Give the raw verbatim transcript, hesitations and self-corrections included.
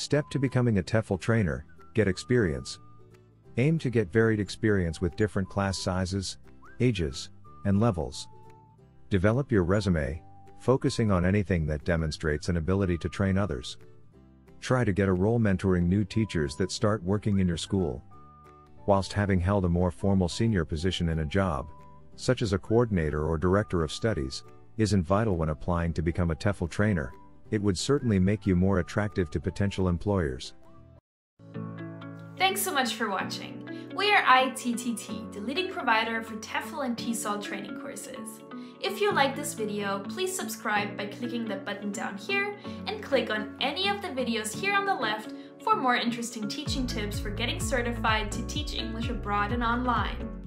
Step to becoming a TEFL trainer, get experience. Aim to get varied experience with different class sizes, ages, and levels. Develop your resume, focusing on anything that demonstrates an ability to train others. Try to get a role mentoring new teachers that start working in your school. Whilst having held a more formal senior position in a job, such as a coordinator or director of studies, isn't vital when applying to become a TEFL trainer, it would certainly make you more attractive to potential employers. Thanks so much for watching. We are I T T T, the leading provider for TEFL and TESOL training courses. If you like this video, please subscribe by clicking the button down here and click on any of the videos here on the left for more interesting teaching tips for getting certified to teach English abroad and online.